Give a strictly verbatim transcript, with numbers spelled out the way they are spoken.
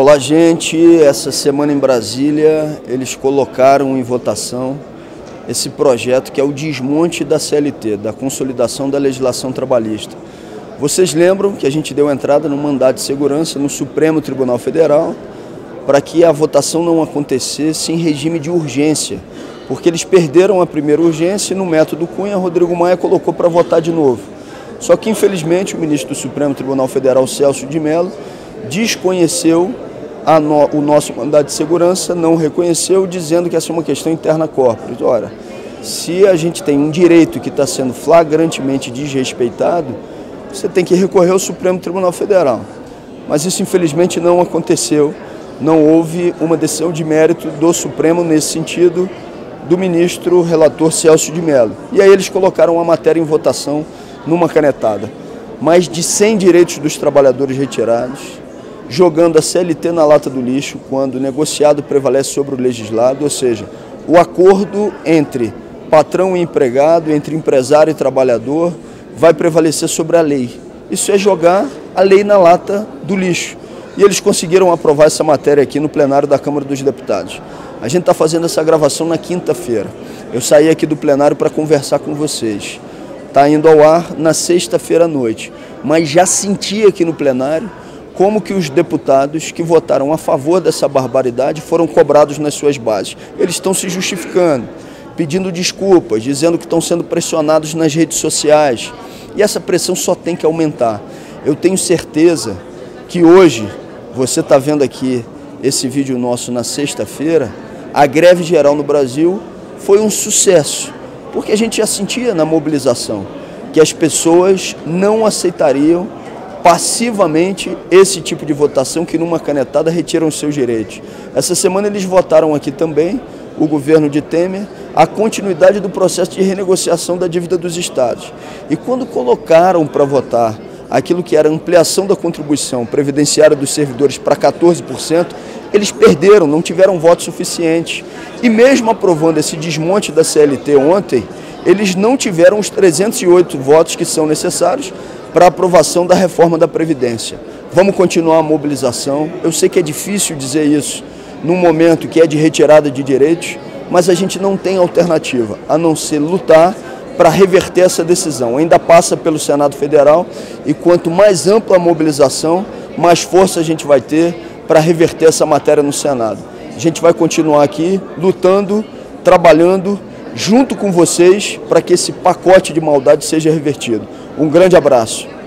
Olá, gente. Essa semana em Brasília eles colocaram em votação esse projeto que é o desmonte da C L T, da consolidação da legislação trabalhista. Vocês lembram que a gente deu entrada no mandado de segurança no Supremo Tribunal Federal para que a votação não acontecesse em regime de urgência, porque eles perderam a primeira urgência e no método Cunha, Rodrigo Maia colocou para votar de novo. Só que, infelizmente, o ministro do Supremo Tribunal Federal, Celso de Mello, desconheceu a no, o nosso mandado de segurança, não reconheceu, dizendo que essa é uma questão interna corporis. Ora, se a gente tem um direito que está sendo flagrantemente desrespeitado, você tem que recorrer ao Supremo Tribunal Federal. Mas isso, infelizmente, não aconteceu. Não houve uma decisão de mérito do Supremo nesse sentido, do ministro relator Celso de Mello. E aí eles colocaram a matéria em votação numa canetada. Mais de cem direitos dos trabalhadores retirados, jogando a C L T na lata do lixo quando o negociado prevalece sobre o legislado, ou seja, o acordo entre patrão e empregado, entre empresário e trabalhador, vai prevalecer sobre a lei. Isso é jogar a lei na lata do lixo. E eles conseguiram aprovar essa matéria aqui no plenário da Câmara dos Deputados. A gente está fazendo essa gravação na quinta-feira. Eu saí aqui do plenário para conversar com vocês. Está indo ao ar na sexta-feira à noite. Mas já senti aqui no plenário como que os deputados que votaram a favor dessa barbaridade foram cobrados nas suas bases. Eles estão se justificando, pedindo desculpas, dizendo que estão sendo pressionados nas redes sociais. E essa pressão só tem que aumentar. Eu tenho certeza que hoje... Você está vendo aqui esse vídeo nosso na sexta-feira, a greve geral no Brasil foi um sucesso, porque a gente já sentia na mobilização que as pessoas não aceitariam passivamente esse tipo de votação que numa canetada retiram os seus direitos. Essa semana eles votaram aqui também, o governo de Temer, a continuidade do processo de renegociação da dívida dos estados. E quando colocaram para votar aquilo que era ampliação da contribuição previdenciária dos servidores para quatorze por cento, eles perderam, não tiveram voto suficiente. E mesmo aprovando esse desmonte da C L T ontem, eles não tiveram os trezentos e oito votos que são necessários para a aprovação da reforma da Previdência. Vamos continuar a mobilização. Eu sei que é difícil dizer isso num momento que é de retirada de direitos, mas a gente não tem alternativa a não ser lutar para reverter essa decisão. Ainda passa pelo Senado Federal e quanto mais ampla a mobilização, mais força a gente vai ter para reverter essa matéria no Senado. A gente vai continuar aqui lutando, trabalhando junto com vocês para que esse pacote de maldade seja revertido. Um grande abraço.